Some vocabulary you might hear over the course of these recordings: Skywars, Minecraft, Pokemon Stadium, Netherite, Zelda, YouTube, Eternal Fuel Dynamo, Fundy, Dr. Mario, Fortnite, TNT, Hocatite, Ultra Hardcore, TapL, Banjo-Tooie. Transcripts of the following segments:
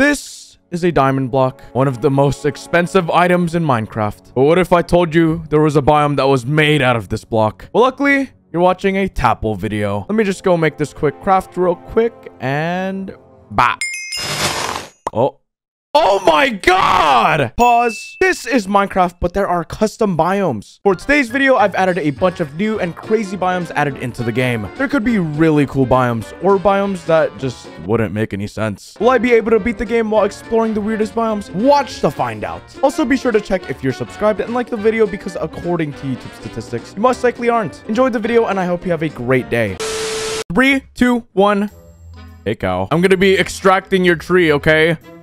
This is a diamond block, one of the most expensive items in Minecraft. But what if I told you there was a biome that was made out of this block? Well, luckily, you're watching a TapL video. Let me just go make this quick craft real quick and... bah. Oh. Oh my god! Pause. This is Minecraft, but there are custom biomes. For today's video, I've added a bunch of new and crazy biomes added into the game. There could be really cool biomes, or biomes that just wouldn't make any sense. Will I be able to beat the game while exploring the weirdest biomes? Watch to find out. Also, be sure to check if you're subscribed and like the video, because according to YouTube statistics, you most likely aren't. Enjoy the video, and I hope you have a great day. 3, 2, 1. Hey, cow. I'm gonna be extracting your tree, okay?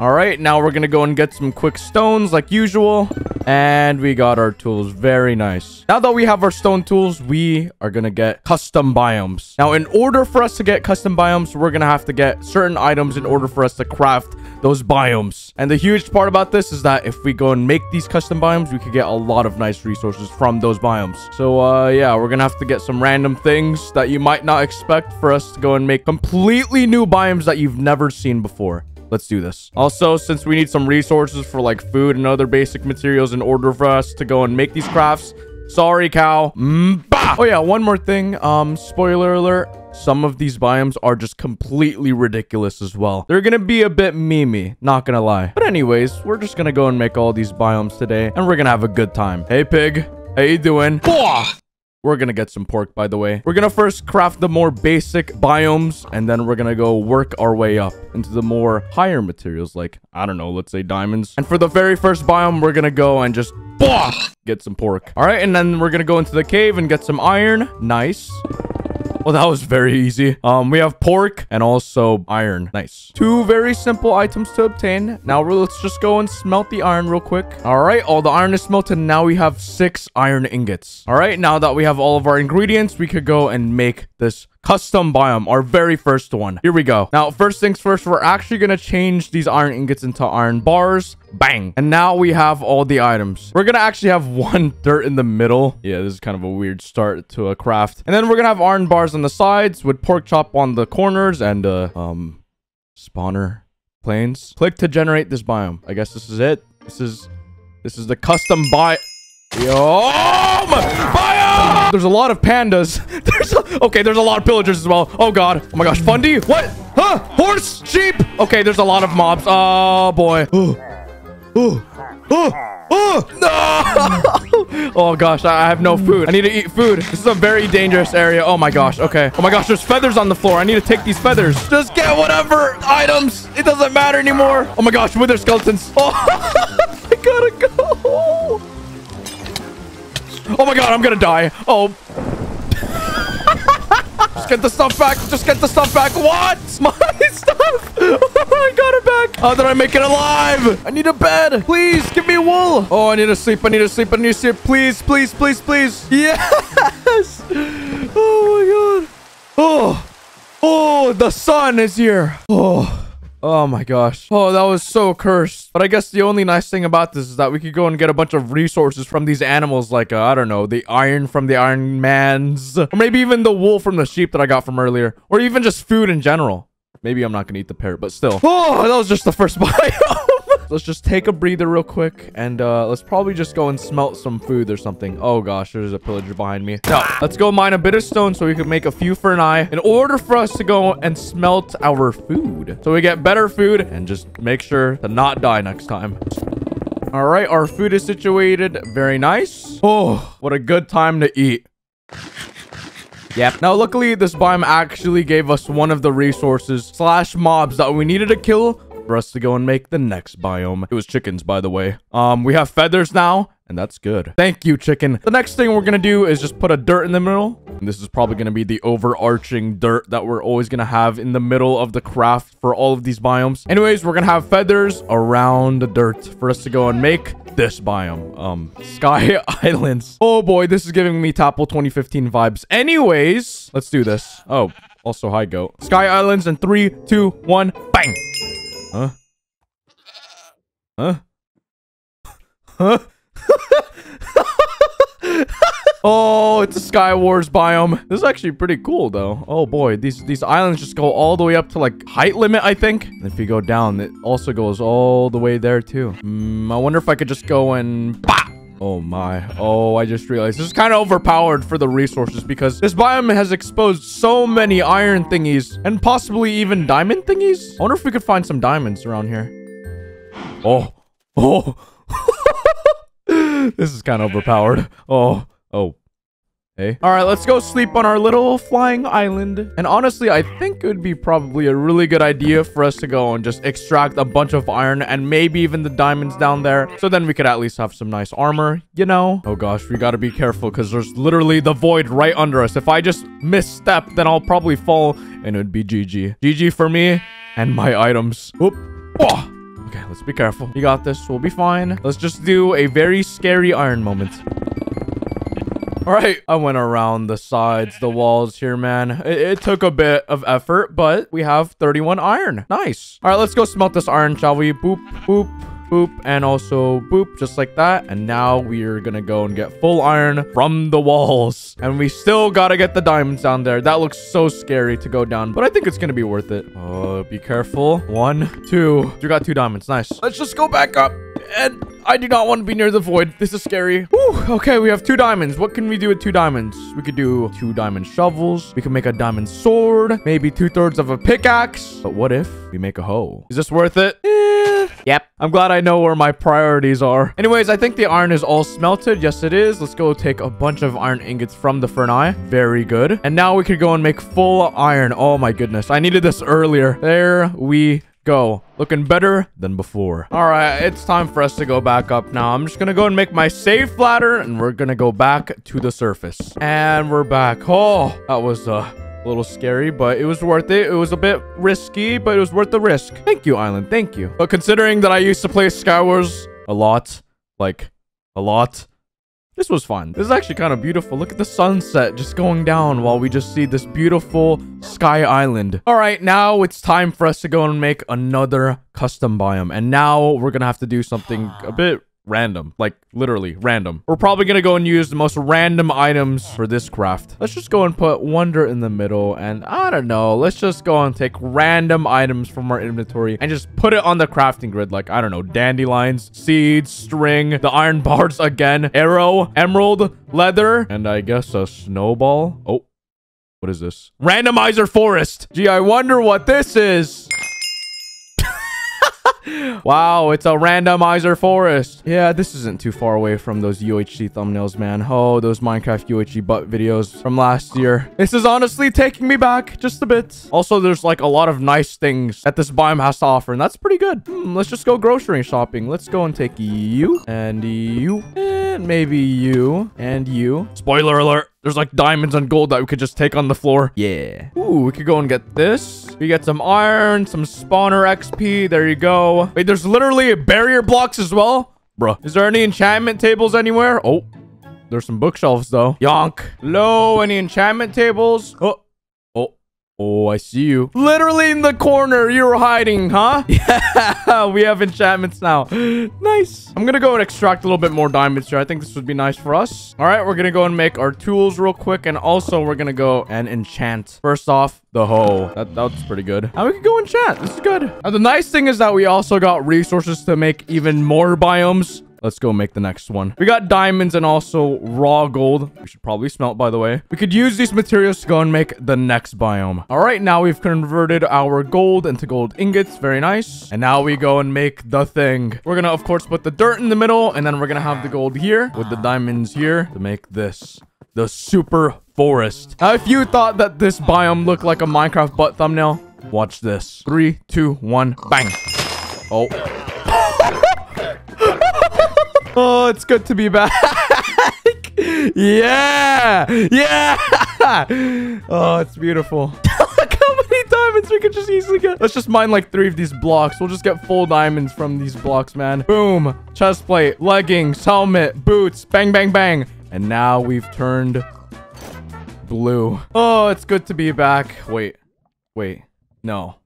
All right, now we're gonna go and get some quick stones like usual. And we got our tools. Very nice. Now that we have our stone tools, we are gonna get custom biomes. Now, in order for us to get custom biomes, we're gonna have to get certain items in order for us to craft those biomes. And the huge part about this is that if we go and make these custom biomes, we could get a lot of nice resources from those biomes. So yeah, we're gonna have to get some random things that you might not expect for us to go and make completely new biomes that you've never seen before. Let's do this. Also, since we need some resources for like food and other basic materials in order for us to go and make these crafts. Sorry, cow. Oh yeah, one more thing. Spoiler alert. Some of these biomes are just completely ridiculous as well. They're gonna be a bit memey, not gonna lie. But anyways, we're just gonna go and make all these biomes today, and we're gonna have a good time. Hey, pig. How you doing? We're gonna get some pork, by the way. We're gonna first craft the more basic biomes, and then we're gonna go work our way up into the more higher materials, like, I don't know, let's say diamonds. And for the very first biome, we're gonna go and just get some pork. All right, and then we're gonna go into the cave and get some iron. Nice. Well, that was very easy. We have pork and also iron. Nice. Two very simple items to obtain. Now, let's just go and smelt the iron real quick. All right, all the iron is smelted. Now we have 6 iron ingots. All right, now that we have all of our ingredients, we could go and make this custom biome, our very first one. Here we go. Now, first things first, we're actually going to change these iron ingots into iron bars. Bang. And now we have all the items. We're going to actually have one dirt in the middle. Yeah, this is kind of a weird start to a craft. And then we're going to have iron bars on the sides with pork chop on the corners and spawner planes. Click to generate this biome. I guess this is it. This is the custom biome. Biome! There's a lot of pandas. Okay, there's a lot of pillagers as well. Oh, God. Oh, my gosh. Fundy? What? Huh? Horse? Sheep? Okay, there's a lot of mobs. Oh, boy. Ooh. Ooh. Ooh. Ooh. No! Oh, gosh. I have no food. I need to eat food. This is a very dangerous area. Oh, my gosh. Okay. Oh, my gosh. There's feathers on the floor. I need to take these feathers. Just get whatever items. It doesn't matter anymore. Oh, my gosh. Wither skeletons. Oh, I gotta go. Oh, my God. I'm gonna die. Oh. Just get the stuff back. Just get the stuff back. What? My stuff. I got it back. How did I make it alive? I need a bed. Please give me wool. Oh, I need to sleep. I need to sleep. I need to sleep. Please, please, please, please. Yes. Oh, my God. Oh. Oh, the sun is here. Oh. Oh my gosh. Oh, that was so cursed. But I guess the only nice thing about this is that we could go and get a bunch of resources from these animals, like, I don't know, the iron from the Iron Man's, or maybe even the wool from the sheep that I got from earlier, or even just food in general. Maybe I'm not gonna eat the parrot, but still. Oh, that was just the first biome. Let's just take a breather real quick, and let's probably just go and smelt some food or something. Oh, gosh, there's a pillager behind me. No, let's go mine a bit of stone so we can make a few for an eye in order for us to go and smelt our food. So we get better food and just make sure to not die next time. All right, our food is situated. Very nice. Oh, what a good time to eat. Yep. Now, luckily, this biome actually gave us one of the resources slash mobs that we needed to kill for us to go and make the next biome. It was chickens, by the way. We have feathers now, and that's good. Thank you, chicken. The next thing we're gonna do is just put a dirt in the middle. And this is probably gonna be the overarching dirt that we're always gonna have in the middle of the craft for all of these biomes. Anyways, we're gonna have feathers around the dirt for us to go and make this biome. Sky Islands. Oh boy, this is giving me TapL 2015 vibes. Anyways, let's do this. Oh, also hi, goat. Sky Islands in 3, 2, 1, bang! Huh? Huh? Huh? Oh, it's a Skywars biome. This is actually pretty cool, though. Oh, boy. These islands just go all the way up to, like, height limit, I think. And if you go down, it also goes all the way there, too. I wonder if I could just go and... Bah! Oh, my. Oh, I just realized this is kind of overpowered for the resources because this biome has exposed so many iron thingies and possibly even diamond thingies. I wonder if we could find some diamonds around here. Oh. Oh. This is kind of overpowered. Oh. Oh. Hey. All right, let's go sleep on our little flying island. And honestly, I think it would be probably a really good idea for us to go and just extract a bunch of iron and maybe even the diamonds down there. So then we could at least have some nice armor, you know? Oh gosh, we gotta be careful because there's literally the void right under us. If I just misstep, then I'll probably fall and it would be GG. GG for me and my items. Oop. Oh. Okay, let's be careful. You got this. We'll be fine. Let's just do a very scary iron moment. All right, I went around the sides, the walls here, man. It took a bit of effort, but we have 31 iron. Nice. All right, let's go smelt this iron, shall we? Boop, boop, boop, and also boop, just like that. And now we're gonna go and get full iron from the walls. And we still gotta get the diamonds down there. That looks so scary to go down, but I think it's gonna be worth it. Oh, be careful. 1, 2. You got 2 diamonds. Nice. Let's just go back up. And I do not want to be near the void. This is scary. Whew, okay, we have 2 diamonds. What can we do with 2 diamonds? We could do 2 diamond shovels. We can make a diamond sword. Maybe 2/3 of a pickaxe. But what if we make a hoe? Is this worth it? Eh. Yep. I'm glad I know where my priorities are. Anyways, I think the iron is all smelted. Yes, it is. Let's go take a bunch of iron ingots from the furnace. Very good. And now we could go and make full iron. Oh my goodness. I needed this earlier. There we go. Looking better than before. All right, it's time for us to go back up now. I'm just gonna go and make my save ladder, and we're gonna go back to the surface. And we're back. Oh, that was a little scary, but it was worth it. It was a bit risky, but it was worth the risk. Thank you, Island. Thank you. But considering that I used to play Skywars a lot, like a lot, this was fun. This is actually kind of beautiful. Look at the sunset just going down while we just see this beautiful sky island. All right, now it's time for us to go and make another custom biome. And now we're going to have to do something a bit random, like literally random. We're probably going to go and use the most random items for this craft. Let's just go and put wonder in the middle. And I don't know, let's just go and take random items from our inventory and just put it on the crafting grid. Like, I don't know, dandelions, seeds, string, the iron bars again, arrow, emerald, leather, and I guess a snowball. Oh, what is this? Randomizer forest. Gee, I wonder what this is. Wow, it's a randomizer forest. Yeah, this isn't too far away from those UHC thumbnails, man. Oh, those Minecraft UHC butt videos from last year. This is honestly taking me back just a bit. Also, there's like a lot of nice things that this biome has to offer, and that's pretty good. Let's just go grocery shopping. Let's go and take you and you and maybe you and you. Spoiler alert. There's like diamonds and gold that we could just take on the floor. Yeah. Ooh, we could go and get this. We get some iron, some spawner XP. There you go. Wait, there's literally barrier blocks as well. Bruh. Is there any enchantment tables anywhere? Oh, there's some bookshelves though. Yonk. Hello, any enchantment tables? Oh. Oh, I see you. Literally in the corner, you were hiding, huh? Yeah, we have enchantments now. Nice. I'm going to go and extract a little bit more diamonds here. I think this would be nice for us. All right, we're going to go and make our tools real quick. And also, we're going to go and enchant. First off, the hoe. That's pretty good. And we can go enchant. This is good. And the nice thing is that we also got resources to make even more biomes. Let's go make the next one. We got diamonds and also raw gold. We should probably smelt, by the way. We could use these materials to go and make the next biome. All right, now we've converted our gold into gold ingots. Very nice. And now we go and make the thing. We're going to, of course, put the dirt in the middle. And then we're going to have the gold here with the diamonds here to make this. The super forest. Now, if you thought that this biome looked like a Minecraft butt thumbnail, watch this. 3, 2, 1, bang. Oh. Oh, it's good to be back. Yeah. Yeah. Oh, it's beautiful. Look how many diamonds we could just easily get. Let's just mine like 3 of these blocks. We'll just get full diamonds from these blocks, man. Boom. Chest plate, leggings, helmet, boots. Bang, bang, bang. And now we've turned blue. Oh, it's good to be back. Wait. Wait. No.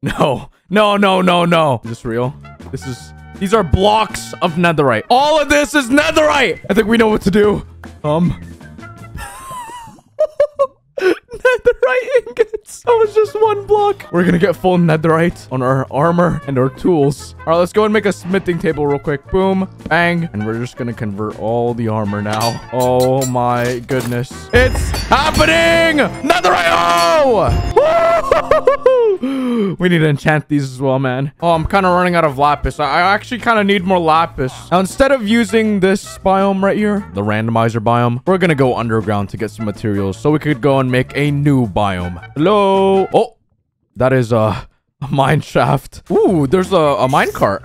No. No, no, no, no. Is this real? This is... These are blocks of netherite. All of this is netherite. I think we know what to do. netherite ingots. That was just one block. We're gonna get full netherite on our armor and our tools. All right, let's go and make a smithing table real quick. Boom, bang. And we're just gonna convert all the armor now. Oh my goodness. It's happening! Netherite! We need to enchant these as well, man. Oh, I'm kind of running out of lapis. I actually kind of need more lapis. Now, instead of using this biome right here, the randomizer biome, we're gonna go underground to get some materials so we could go and make a new biome. Hello? Oh, that is a mine shaft. Ooh, there's a mine cart.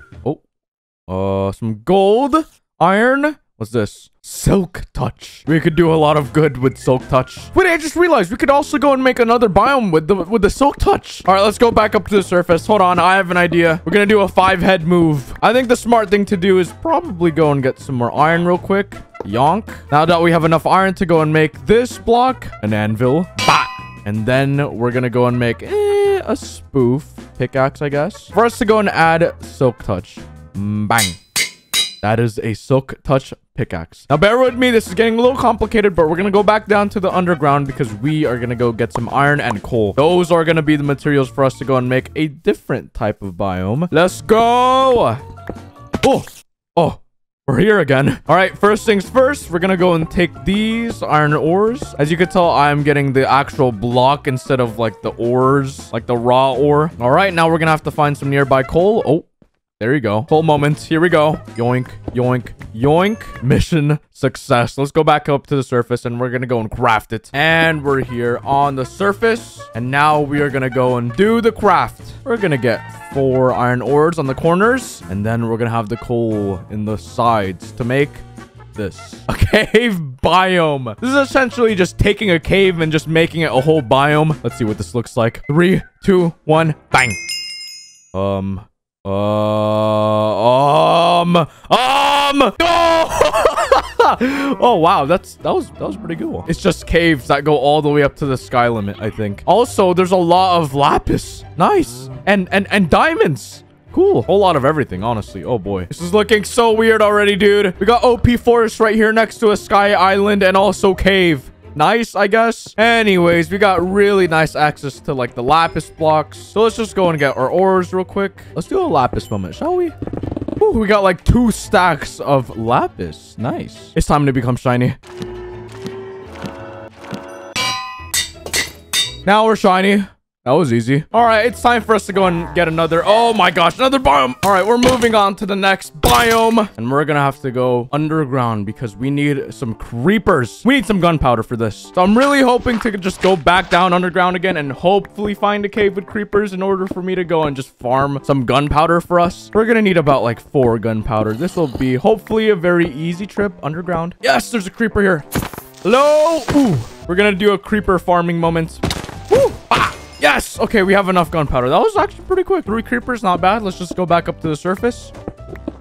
Oh, some gold, iron. What's this? Silk touch. We could do a lot of good with silk touch. Wait, I just realized we could also go and make another biome with the silk touch. All right, let's go back up to the surface. Hold on, I have an idea. We're gonna do a 5-head move. I think the smart thing to do is probably go and get some more iron real quick. Yonk. Now that we have enough iron to go and make this block an anvil. Bah! And then we're gonna go and make a spoof pickaxe, I guess, for us to go and add silk touch. Bang. That is a silk touch pickaxe. Now, bear with me. This is getting a little complicated, but we're going to go back down to the underground because we are going to go get some iron and coal. Those are going to be the materials for us to go and make a different type of biome. Let's go. Oh, oh, we're here again. All right, first things first, we're going to go and take these iron ores. As you can tell, I'm getting the actual block instead of like the ores, like the raw ore. All right, now we're going to have to find some nearby coal. Oh. There you go. Full moments. Here we go. Yoink, yoink, yoink. Mission success. Let's go back up to the surface and we're going to go and craft it. And we're here on the surface. And now we are going to go and do the craft. We're going to get 4 iron ores on the corners. And then we're going to have the coal in the sides to make this. A cave biome. This is essentially just taking a cave and just making it a whole biome. Let's see what this looks like. 3, 2, 1, bang. Oh wow, that was pretty cool. It's just caves that go all the way up to the sky limit, I think. Also, there's a lot of lapis. Nice. And diamonds. Cool. A whole lot of everything, honestly. Oh boy, this is looking so weird already, dude. We got OP forest right here next to a sky island and also cave. Nice, I guess. Anyways, we got really nice access to like the lapis blocks. So let's just go and get our ores real quick. Let's do a lapis moment, shall we? Ooh, we got like 2 stacks of lapis. Nice. It's time to become shiny. Now we're shiny. That was easy. All right, it's time for us to go and get another. Oh my gosh, another biome. All right, we're moving on to the next biome. And we're going to have to go underground because we need some creepers. We need some gunpowder for this. So I'm really hoping to just go back down underground again and hopefully find a cave with creepers in order for me to go and just farm some gunpowder for us. We're going to need about like 4 gunpowder. This will be hopefully a very easy trip underground. Yes, there's a creeper here. Hello. Ooh, we're going to do a creeper farming moment. Woo. Yes! Okay, we have enough gunpowder. That was actually pretty quick. 3 creepers, not bad. Let's just go back up to the surface.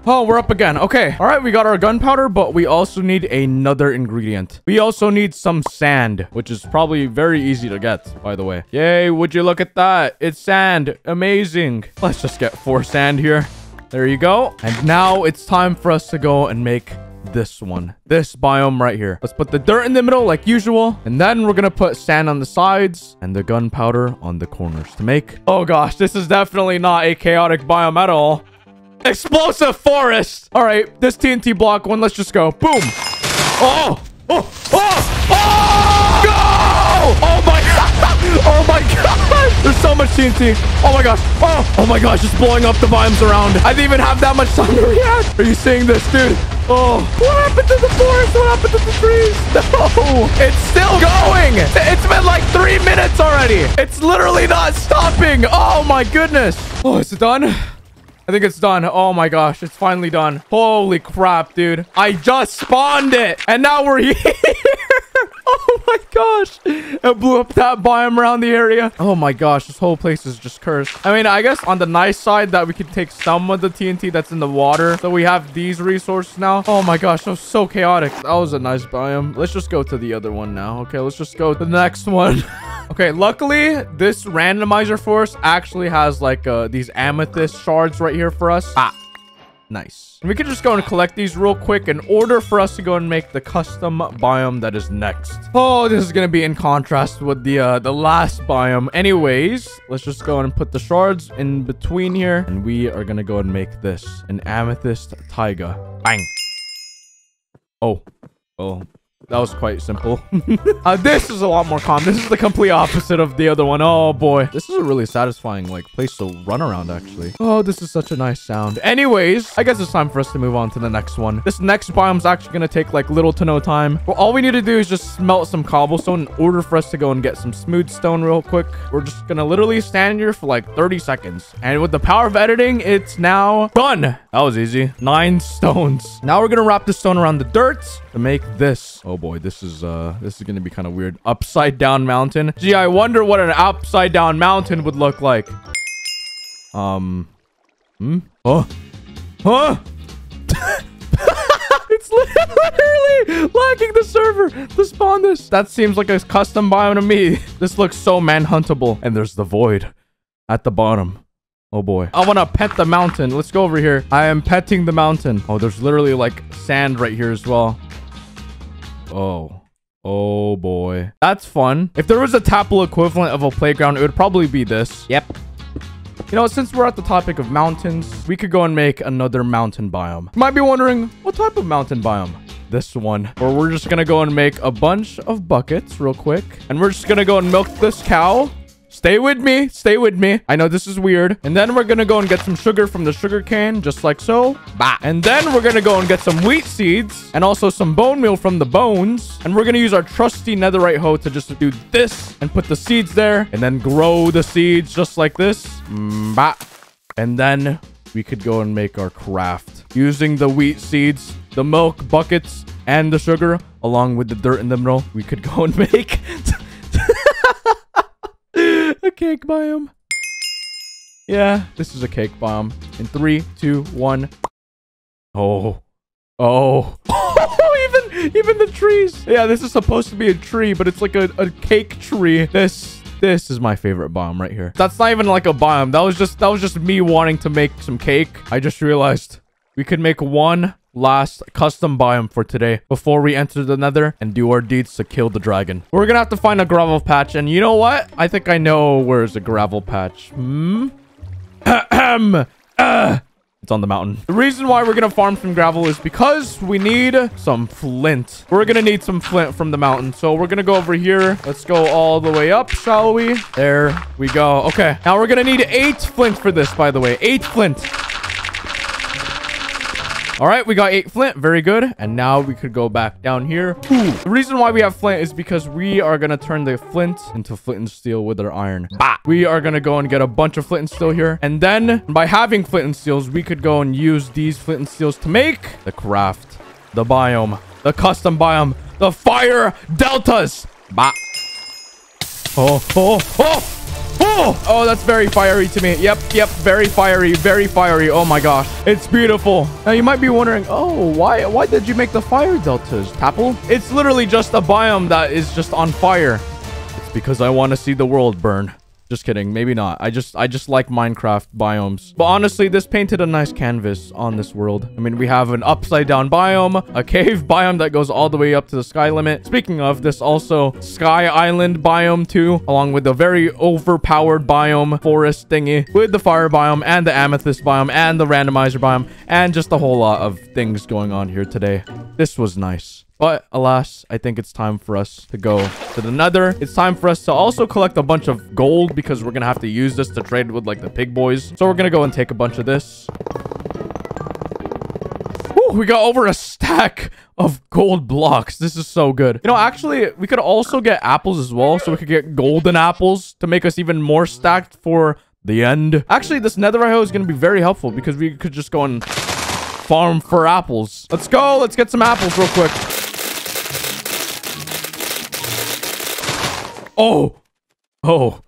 Oh, we're up again. Okay. All right, we got our gunpowder, but we also need another ingredient. We also need some sand, which is probably very easy to get, by the way. Yay, would you look at that? It's sand. Amazing. Let's just get 4 sand here. There you go. And now it's time for us to go and make this one, this biome right here. Let's put the dirt in the middle like usual, and then we're gonna put sand on the sides and the gunpowder on the corners to make. Oh gosh, this is definitely not a chaotic biome at all. Explosive forest. All right, this TNT block one, let's just go boom. Oh, oh, oh, oh, go! Oh my god, oh my god, there's so much TNT. Oh my gosh, oh, oh my gosh, it's blowing up the biomes around. I didn't even have that much time to react. Are you seeing this, dude? Oh, what happened to the forest? What happened to the trees? No, it's still going. It's been like 3 minutes already. It's literally not stopping. Oh my goodness. Oh, is it done? I think it's done. Oh my gosh, it's finally done. Holy crap, dude. I just spawned it and now we're here. Oh my gosh, it blew up that biome around the area. Oh my gosh, this whole place is just cursed. I mean, I guess on the nice side that we can take some of the TNT that's in the water, so we have these resources now. Oh my gosh, that was so chaotic. That was a nice biome. Let's just go to the other one now. Okay, let's just go to the next one. Okay, luckily this randomizer for us actually has like these amethyst shards right here for us. Ah, Nice. And we can just go and collect these real quick in order for us to go and make the custom biome that is next. Oh, this is going to be in contrast with the last biome. Anyways, let's just go and put the shards in between here. And we are going to go and make this an amethyst taiga. Bang. Oh. Oh. That was quite simple. This is a lot more calm. This is the complete opposite of the other one. Oh, boy. This is a really satisfying, like, place to run around, actually. Oh, this is such a nice sound. Anyways, I guess it's time for us to move on to the next one. This next biome's actually going to take, like, little to no time. Well, all we need to do is just smelt some cobblestone in order for us to go and get some smooth stone real quick. We're just going to literally stand here for, like, 30 seconds. And with the power of editing, it's now done. That was easy. 9 stones. Now we're going to wrap this stone around the dirt to make this... Oh boy, this is gonna be kind of weird. Upside down mountain. Gee, I wonder what an upside down mountain would look like. Oh. Huh? It's literally lacking the server to spawn this. That seems like a custom biome to me. This looks so manhuntable. And there's the void at the bottom. Oh boy. I want to pet the mountain. Let's go over here. I am petting the mountain. Oh, there's literally like sand right here as well. Oh. Oh, boy. That's fun. If there was a TapL equivalent of a playground, it would probably be this. Yep. You know, since we're at the topic of mountains, we could go and make another mountain biome. You might be wondering, what type of mountain biome? This one. Where we're just going to go and make a bunch of buckets real quick. And we're just going to go and milk this cow. Stay with me. Stay with me. I know this is weird. And then we're going to go and get some sugar from the sugar cane, just like so. Bah. And then we're going to go and get some wheat seeds and also some bone meal from the bones. And we're going to use our trusty netherite hoe to just do this and put the seeds there and then grow the seeds just like this. Bah. And then we could go and make our craft using the wheat seeds, the milk buckets, and the sugar along with the dirt in the middle. We could go and make... a cake biome. Yeah, this is a cake biome. In 3, 2, 1. Oh. Oh. Even the trees. Yeah, this is supposed to be a tree, but it's like a cake tree. This is my favorite biome right here. That's not even like a biome. That was just me wanting to make some cake. I just realized we could make one last custom biome for today before we enter the nether and do our deeds to kill the dragon. We're gonna have to find a gravel patch, and you know what, I think I know where's a gravel patch. It's on the mountain. The reason why we're gonna farm some gravel is because we need some flint. We're gonna need some flint from the mountain, so we're gonna go over here. Let's go all the way up, shall we? There we go. Okay, now we're gonna need 8 flint for this, by the way. 8 flint. All right, we got 8 flint. Very good. And now we could go back down here. Ooh. The reason why we have flint is because we are going to turn the flint into flint and steel with our iron. Bah. We are going to go and get a bunch of flint and steel here. And then by having flint and steels, we could go and use these flint and steels to make the craft, the biome, the custom biome, the fire deltas. Bah. Oh, oh, oh. Oh, oh, that's very fiery to me. Yep, yep, very fiery, very fiery. Oh my gosh, it's beautiful. Now you might be wondering, oh, why did you make the fire deltas, TapL? It's literally just a biome that is just on fire. It's because I want to see the world burn. Just kidding, maybe not. I just like Minecraft biomes. But honestly, this painted a nice canvas on this world. I mean, we have an upside down biome, a cave biome that goes all the way up to the sky limit. Speaking of, this also Sky Island biome too, along with the very overpowered biome forest thingy with the fire biome and the amethyst biome and the randomizer biome and just a whole lot of things going on here today. This was nice. But alas, I think it's time for us to go to the nether. It's time for us to also collect a bunch of gold because we're going to have to use this to trade with like the pig boys. So we're going to go and take a bunch of this. Ooh, we got over a stack of gold blocks. This is so good. You know, actually, we could also get apples as well. So we could get golden apples to make us even more stacked for the end. Actually, this netherite hoe is going to be very helpful because we could just go and farm for apples. Let's go. Let's get some apples real quick. Oh, oh,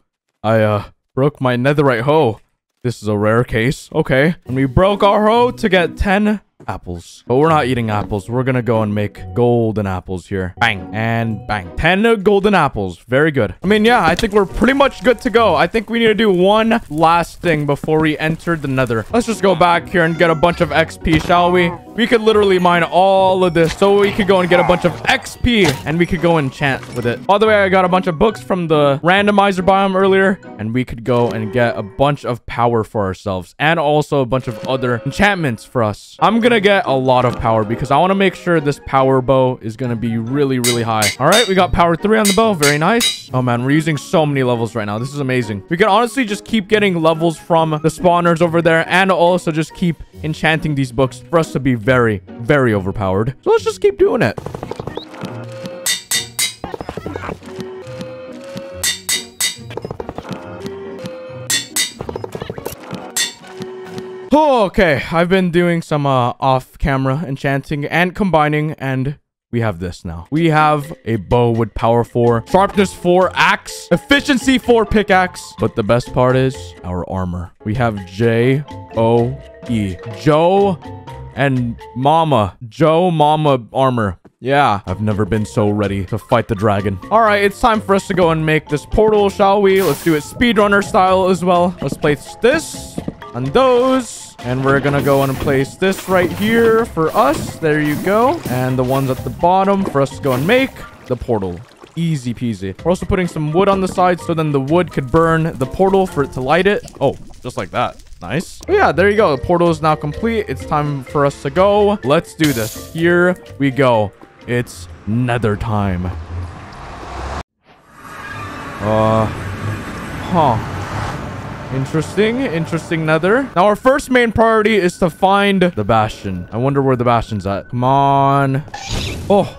I broke my netherite hoe. This is a rare case. Okay. And we broke our hoe to get 10 apples. But we're not eating apples. We're gonna go and make golden apples here. Bang and bang. 10 golden apples. Very good. I mean, yeah, I think we're pretty much good to go. I think we need to do one last thing before we enter the nether. Let's just go back here and get a bunch of XP, shall we? We could literally mine all of this so we could go and get a bunch of XP and we could go and enchant with it. By the way, I got a bunch of books from the randomizer biome earlier, and we could go and get a bunch of power for ourselves and also a bunch of other enchantments for us. I'm gonna get a lot of power because I want to make sure this power bow is gonna be really high. All right, we got power 3 on the bow. Very nice. Oh man, we're using so many levels right now. This is amazing. We can honestly just keep getting levels from the spawners over there and also just keep enchanting these books for us to be very overpowered. So let's just keep doing it. Oh, okay, I've been doing some off-camera enchanting and combining, and we have this now. We have a bow with power 4, sharpness 4, axe, efficiency 4, pickaxe. But the best part is our armor. We have J-O-E. Joe and Mama. Joe Mama armor. Yeah, I've never been so ready to fight the dragon. All right, it's time for us to go and make this portal, shall we? Let's do it speedrunner style as well. Let's place this on those, and we're gonna go and place this right here for us. There you go. And the ones at the bottom for us to go and make the portal. Easy peasy. We're also putting some wood on the side so then the wood could burn the portal for it to light it. Oh, just like that. Nice. But yeah, there you go. The portal is now complete. It's time for us to go. Let's do this. Here we go. It's nether time. Interesting nether. Now our first main priority is to find the bastion. I wonder where the bastion's at. Come on. Oh.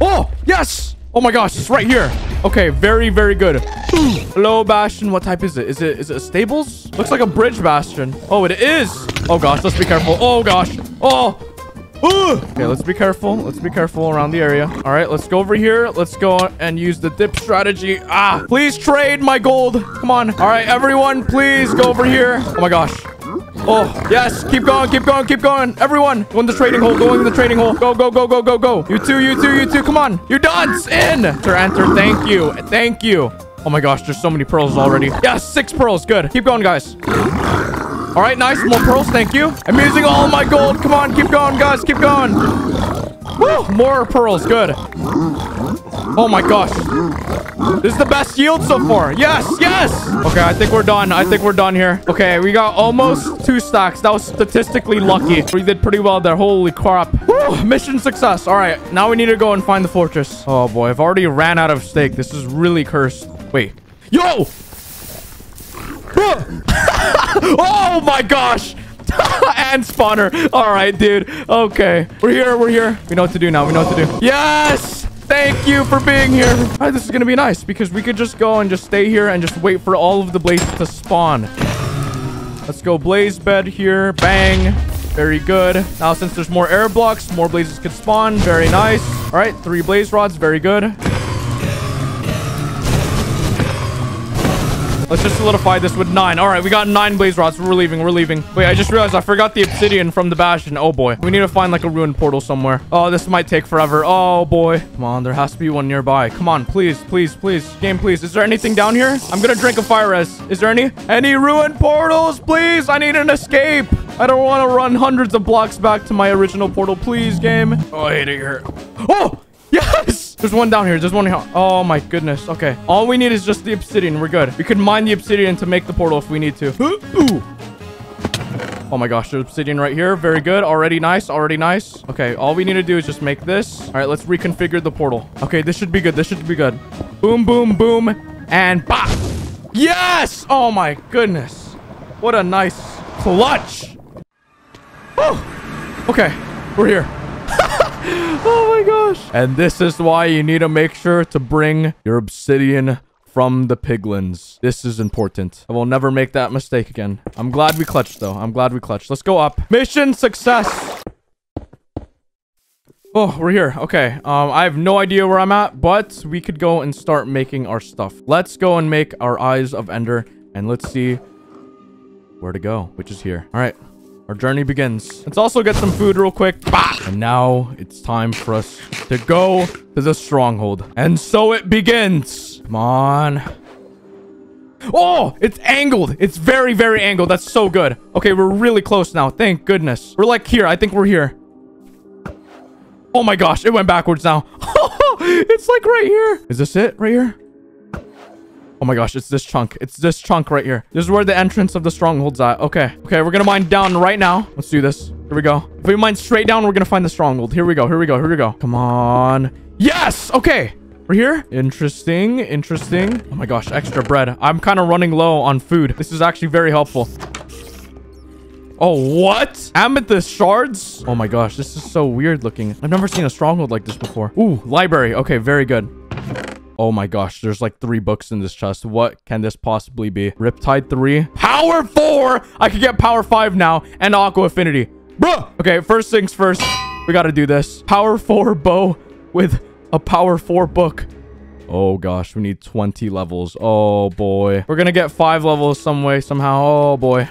Oh, yes. Oh my gosh, it's right here. Okay, very good. Hello, bastion. What type is it? Is it a stables? Looks like a bridge bastion. Oh, it is. Oh gosh, let's be careful. Oh gosh. Oh. Ooh. Okay, let's be careful. Let's be careful around the area. All right, let's go over here. Let's go and use the dip strategy. Ah, please trade my gold. Come on. All right, everyone, please go over here. Oh my gosh. Oh, yes. Keep going. Keep going. Keep going. Everyone, go in the trading hole. Go in the trading hole. Go, go, go, go, go, go. You too, you too, you too. Come on. You dunce. In. Enter. Thank you. Thank you. Oh my gosh, there's so many pearls already. Yes, 6 pearls. Good. Keep going, guys. All right, nice. More pearls. Thank you. I'm using all my gold. Come on. Keep going, guys. Keep going. Woo! More pearls. Good. Oh, my gosh. This is the best yield so far. Yes. Yes. Okay, I think we're done. I think we're done here. Okay, we got almost 2 stacks. That was statistically lucky. We did pretty well there. Holy crap. Woo! Mission success. All right, now we need to go and find the fortress. Oh, boy. I've already ran out of steak. This is really cursed. Wait. Yo! Oh my gosh. And spawner. All right, dude. Okay, we're here. We know what to do now. We know what to do. Yes, thank you for being here. All right, this is gonna be nice because we could just go and just stay here and just wait for all of the blazes to spawn. Let's go blaze bed here. Bang. Very good. Now since there's more air blocks, more blazes could spawn. Very nice. All right, 3 blaze rods. Very good. Let's just solidify this with 9. All right, we got 9 blaze rods. We're leaving. Wait, I just realized I forgot the obsidian from the bastion. Oh, boy. We need to find, like, a ruined portal somewhere. Oh, this might take forever. Oh, boy. Come on, there has to be one nearby. Come on, please. Game, please. Is there anything down here? I'm gonna drink a fire res. Is there any? Any ruined portals, please? I need an escape. I don't want to run hundreds of blocks back to my original portal. Please, game. Oh, I hate it here. Oh, yes! There's one down here. There's one here. Oh, my goodness. Okay. All we need is just the obsidian. We're good. We could mine the obsidian to make the portal if we need to. Ooh. Oh, my gosh. There's obsidian right here. Very good. Already nice. Okay. All we need to do is just make this. All right. Let's reconfigure the portal. Okay. This should be good. Boom. And bah. Yes. Oh, my goodness. What a nice clutch. Oh. Okay. We're here. Oh my gosh. And this is why you need to make sure to bring your obsidian from the piglins. This is important. I will never make that mistake again. I'm glad we clutched though. Let's go up. Mission success. Oh, we're here. Okay. I have no idea where I'm at, but we could go and start making our stuff. Let's go and make our eyes of Ender and let's see where to go, which is here. All right. Our journey begins. Let's also get some food real quick. Bah! And now it's time for us to go to the stronghold. And so it begins. Come on. Oh, it's angled. It's very, very angled. That's so good. Okay, we're really close now. Thank goodness. We're like here. I think we're here. Oh my gosh, it went backwards now. It's like right here. Is this it right here? Oh my gosh, it's this chunk. It's this chunk right here. This is where the entrance of the stronghold's at. Okay. Okay, we're gonna mine down right now. Let's do this. Here we go. If we mine straight down, we're gonna find the stronghold. Here we go. Here we go. Here we go. Come on. Yes! Okay. We're here. Interesting. Interesting. Oh my gosh, extra bread. I'm kind of running low on food. This is actually very helpful. Oh, what? Amethyst shards? Oh my gosh, this is so weird looking. I've never seen a stronghold like this before. Ooh, library. Okay, very good. Oh my gosh, there's like 3 books in this chest. What can this possibly be? Riptide 3. Power 4! I could get power 5 now. And Aqua Affinity. Bruh! Okay, first things first. We gotta do this. Power 4 bow with a power 4 book. Oh gosh, we need 20 levels. Oh boy. We're gonna get 5 levels some way, somehow. Oh boy.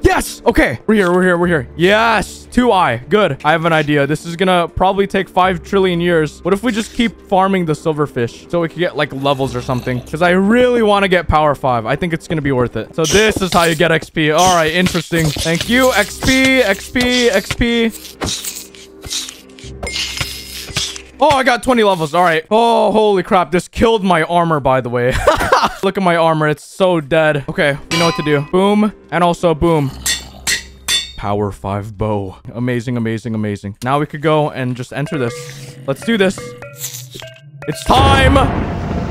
Yes! Okay, we're here, we're here, we're here. Yes! 2i. Good. I have an idea. This is gonna probably take 5 trillion years. What if we just keep farming the silverfish so we can get like levels or something? Because I really want to get power 5. I think it's gonna be worth it. So this is how you get XP. All right, interesting. Thank you. XP, XP, XP. Oh, I got 20 levels. All right. Oh, holy crap. This killed my armor, by the way. Look at my armor. It's so dead. Okay, we know what to do. Boom. And also boom. Power 5 bow. Amazing, amazing, amazing. Now we could go and just enter this. Let's do this. It's time.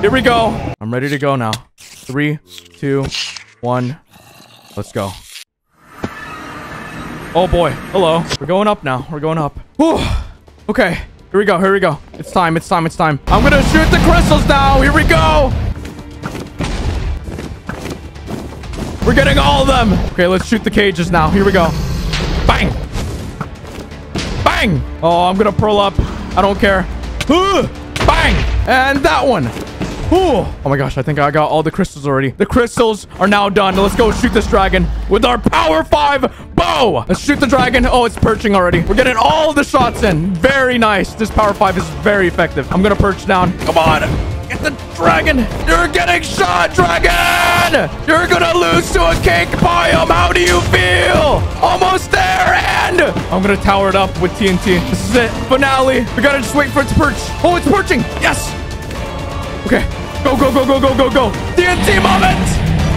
Here we go. I'm ready to go now. 3, 2, 1. Let's go. Oh boy. Hello. We're going up now. We're going up. Whew. Okay. Here we go. Here we go. It's time. It's time. It's time. I'm gonna shoot the crystals now. Here we go. We're getting all of them. Okay, let's shoot the cages now. Here we go. Bang. Bang. Oh, I'm going to pearl up. I don't care. Bang. And that one. Ooh. Oh my gosh, I think I got all the crystals already. The crystals are now done. Let's go shoot this dragon with our power 5 bow. Let's shoot the dragon. Oh, it's perching already. We're getting all the shots in. Very nice. This power 5 is very effective. I'm going to perch down. Come on. Get the dragon. You're getting shot, dragon. You're gonna lose to a cake biome. How do you feel? Almost there, and I'm gonna tower it up with TNT. This is it. Finale. We gotta just wait for it to perch. Oh, it's perching. Yes. Okay. Go, go, go, go, go, go, go. TNT moment.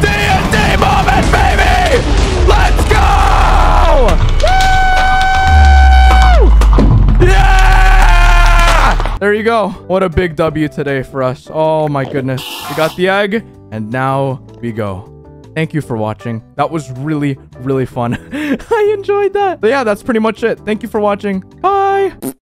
TNT moment, baby. Let's go. Woo! Yeah. There you go. What a big W today for us. Oh my goodness. We got the egg and now we go. Thank you for watching. That was really, really fun. I enjoyed that. But yeah, that's pretty much it. Thank you for watching. Bye.